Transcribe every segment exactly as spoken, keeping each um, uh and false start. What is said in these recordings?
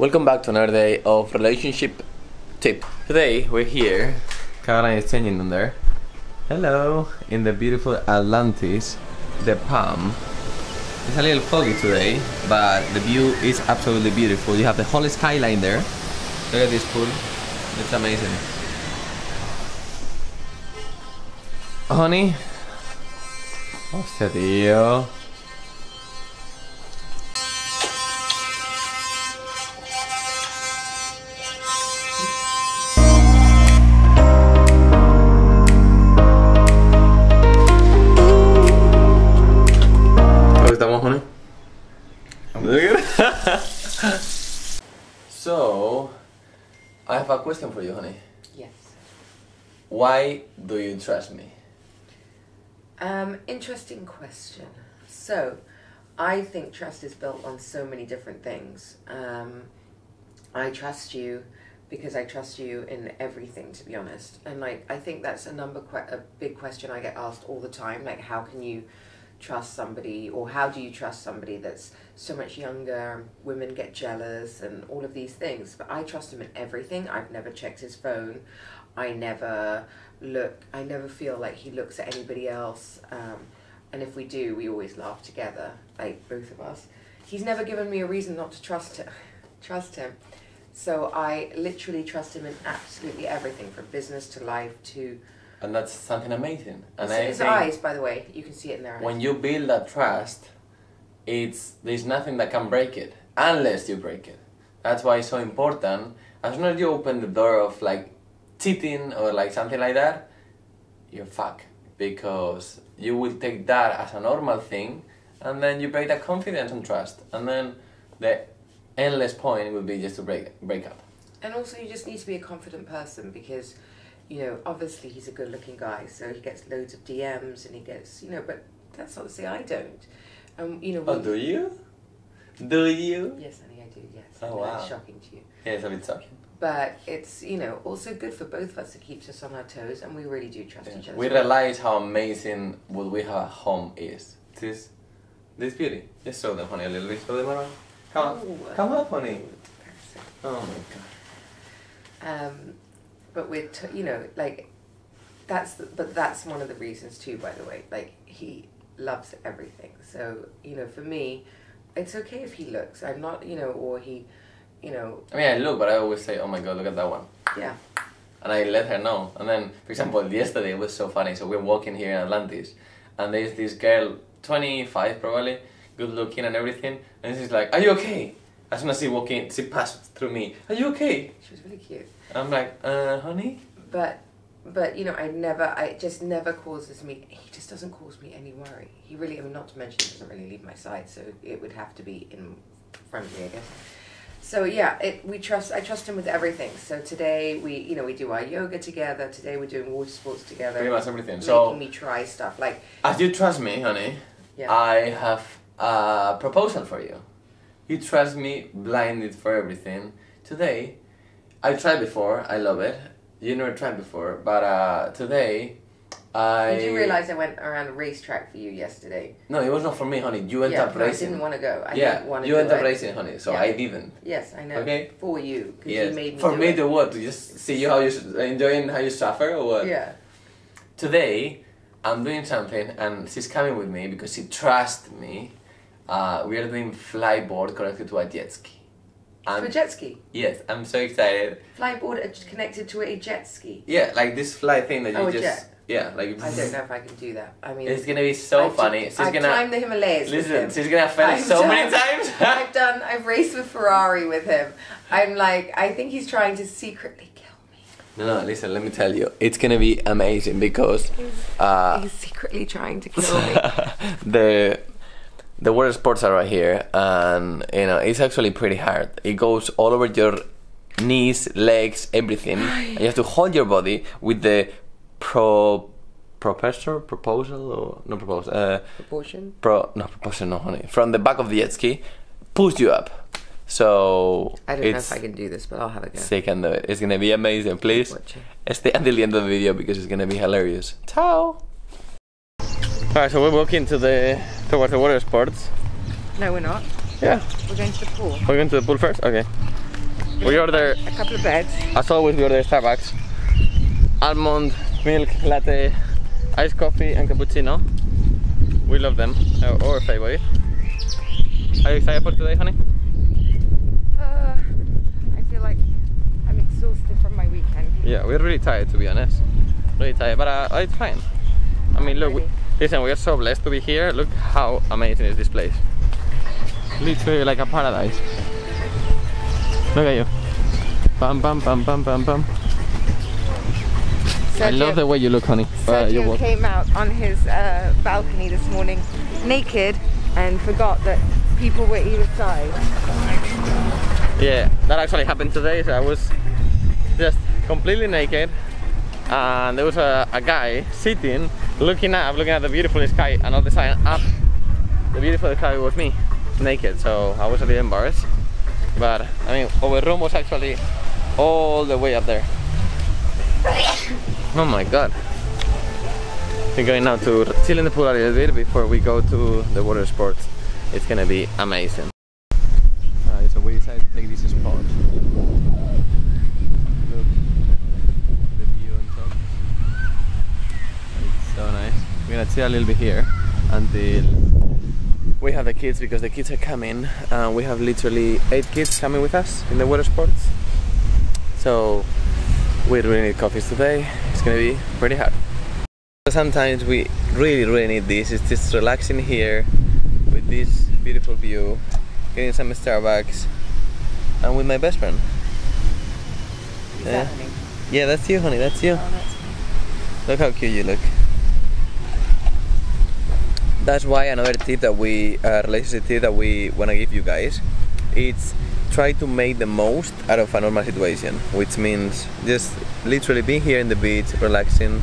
Welcome back to another day of relationship tip. Today we're here, Caroline is changing them there. Hello, in the beautiful Atlantis, the Palm. It's a little foggy today, but the view is absolutely beautiful. You have the whole skyline there. Look at this pool, it's amazing. Honey, hostia tío. So, I have a question for you, honey. Yes. Why do you trust me? Um, interesting question. So, I think trust is built on so many different things. Um, I trust you because I trust you in everything, to be honest. And like, I think that's a number que a big question I get asked all the time. Like, how can you trust somebody, or how do you trust somebody that's so much younger? Women get jealous and all of these things, but I trust him in everything. I've never checked his phone. I never look, I never feel like he looks at anybody else. Um, and if we do, we always laugh together, like both of us. He's never given me a reason not to trust him. trust him. So I literally trust him in absolutely everything, from business to life to... And that's something amazing. And it's his eyes, by the way. You can see it in their eyes. When you build that trust, it's there's nothing that can break it, unless you break it. That's why it's so important. As soon as you open the door of like cheating or like something like that, you're fucked. Because you will take that as a normal thing, and then you break that confidence and trust. And then the endless point will be just to break, break up. And also you just need to be a confident person, because you know, obviously he's a good looking guy, so he gets loads of D Ms and he gets, you know, but that's obviously I don't. Um, you know. Oh, do you? Do you? Yes, honey, I do, yes. Oh, wow. That's shocking to you. Yeah, it's a bit shocking. But it's, you know, also good for both of us. It keeps us on our toes, and we really do trust yeah. each other. We realize how amazing what we have at home is. This, this beauty. Just show them, honey, a little bit. Show them around. Come on. Oh, come up, honey. Oh, my God. Um... But we're, t you know, like, that's, the, but that's one of the reasons too, by the way, like, he loves everything. So, you know, for me, it's okay if he looks, I'm not, you know, or he, you know. I mean, I look, but I always say, oh my God, look at that one. Yeah. And I let her know. And then, for example, yesterday it was so funny. So we're walking here in Atlantis, and there's this girl, twenty-five probably, good looking and everything. And she's like, are you okay? As soon as she walked in, she passed through me. Are you okay? She was really cute. I'm like, uh, honey? But, but you know, I never, I it just never causes me, he just doesn't cause me any worry. He really, I mean, not to mention he doesn't really leave my side, so it would have to be in front of me, I guess. So yeah, it, we trust, I trust him with everything. So today we, you know, we do our yoga together. Today we're doing water sports together. Pretty much everything. Making so, me try stuff. Like, as you trust me, honey, yeah. I have a proposal for you. You trust me blinded for everything. Today, I tried before, I love it. You never tried before, but uh, today, I... Did you realize I went around a racetrack for you yesterday? No, it was not for me, honey. You ended yeah, up racing. I didn't want to go. I yeah, didn't want to you ended up racing, honey, so yeah. I didn't. Yes, I know. Okay? For you, because yes. you made me For me it. to what? To just see you how you enjoying how you suffer or what? Yeah. Today, I'm doing something, and she's coming with me because she trusts me. Uh, we are doing flyboard connected to a jet ski. And to a jet ski? Yes, I'm so excited. Flyboard connected to a jet ski? Yeah, like this fly thing that you oh, just... Jet. Yeah, like... I don't know if I can do that. I mean... It's gonna be so I've funny. She's I've gonna... climbed the Himalayas Listen, with him. she's gonna fail I've so done, many times. I've done... I've raced with Ferrari with him. I'm like... I think he's trying to secretly kill me. No, no, listen, let me tell you. It's gonna be amazing because... He's, uh, he's secretly trying to kill me. the... The water sports are right here, and you know it's actually pretty hard. It goes all over your knees, legs, everything. You have to hold your body with the pro, propulsor, proposal or no proposal. Uh, proportion. Pro, no proportion, no honey. From the back of the jet ski, push you up. So I don't know if I can do this, but I'll have a go. She can do it. It's gonna be amazing. Please stay until the end of the video because it's gonna be hilarious. Ciao. Alright, so we're walking to the towards the water sports. No, we're not. Yeah. We're going to the pool. We're going to the pool first? Okay. We order a couple of breads. As always, we order Starbucks. Almond milk latte, iced coffee, and cappuccino. We love them. Our favorite. Are you excited for today, honey? Uh, I feel like I'm exhausted from my weekend. Yeah, we're really tired, to be honest. Really tired, but uh, it's fine. I mean, look, we, listen, we are so blessed to be here. Look how amazing is this place. Literally like a paradise. Look at you. Bam, bam, bam, bam, bam, bam. Sergio, I love the way you look, honey. Sergio uh, came out on his uh, balcony this morning naked and forgot that people were either side. Yeah, that actually happened today. So I was just completely naked, and there was a, a guy sitting, looking up, looking at the beautiful sky, and all the sign up. The beautiful sky was me, naked. So I was a bit embarrassed. But I mean, our room was actually all the way up there. Oh my god. We're going now to chill in the pool a little bit before we go to the water sports. It's gonna be amazing. Alright, so we decided to take this spot. Look, the view on top. It's so nice. We're gonna chill a little bit here until we have the kids, because the kids are coming. Uh, we have literally eight kids coming with us in the water sports. So we really need coffees today. It's gonna be pretty hard. Sometimes we really, really need this. It's just relaxing here with this beautiful view, getting some Starbucks, and with my best friend. Is yeah. That honey? Yeah, that's you, honey. That's you. Oh, that's me. Look how cute you look. That's why another tip that we, uh, relationship tip that we want to give you guys, it's try to make the most out of a normal situation, which means just literally being here in the beach, relaxing,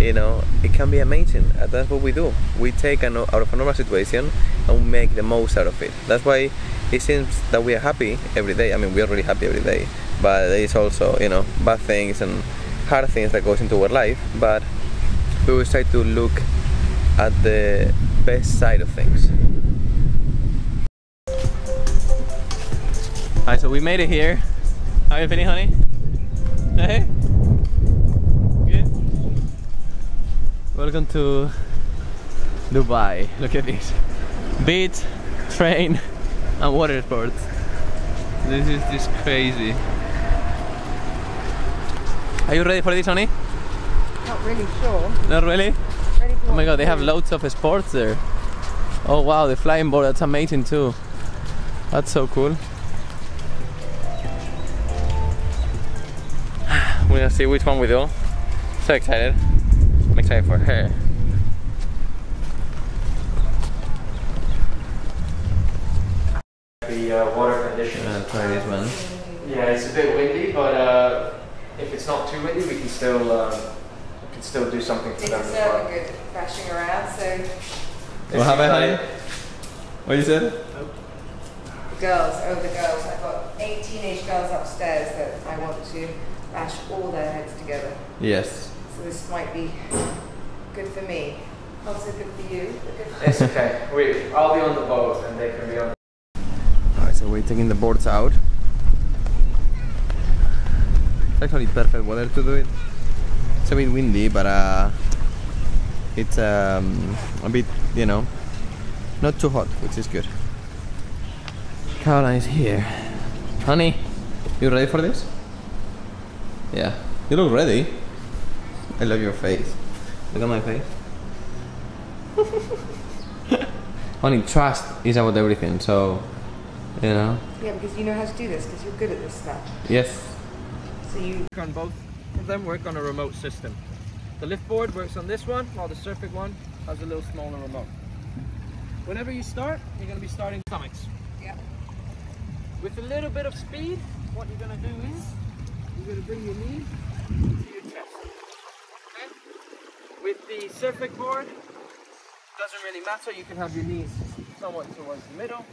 you know, it can be amazing. That's what we do. We take a no out of a normal situation and make the most out of it. That's why it seems that we are happy every day. I mean, we are really happy every day, but there is also, you know, bad things and hard things that goes into our life, but we always try to look at the best side of things. Alright, so we made it here. How are you feeling, honey? Hey? Good? Welcome to Dubai. Look at this. Beach, train, and water sports. This is just crazy. Are you ready for this, honey? Not really sure. Not really? Oh my god, they have loads of sports there. Oh wow, the flying board, that's amazing too. That's so cool. We're gonna see which one we do. So excited. I'm excited for her. The uh, water conditions. Uh, try this one. Yeah, it's a bit windy, but uh, if it's not too windy, we can still uh, can still do something for them as well. Good crashing around, so. What happened, honey? What you said? Oh. The girls, oh the girls. I've got eight teenage girls upstairs that I want to bash all their heads together. Yes. So this might be good for me. Not so good for you, but good for you. It's okay. We, I'll be on the boat and they can be on the boat. Alright, so we're taking the boards out. It's actually perfect weather to do it. It's a bit windy, but uh, it's um, a bit, you know, not too hot, which is good. Caroline is here. Honey, you ready for this? Yeah, you look ready. I love your face. Look at my face. Honey, trust is about everything, so, you know. Yeah, because you know how to do this, because you're good at this stuff. Yes. So you can both. Them work on a remote system. The lift board works on this one, while the surfing one has a little smaller remote. Whenever you start, you're going to be starting stomachs. Yeah. With a little bit of speed, what you're going to do is you're going to bring your knee to your chest. Okay? With the surfing board, doesn't really matter. You can have your knees somewhat towards the middle.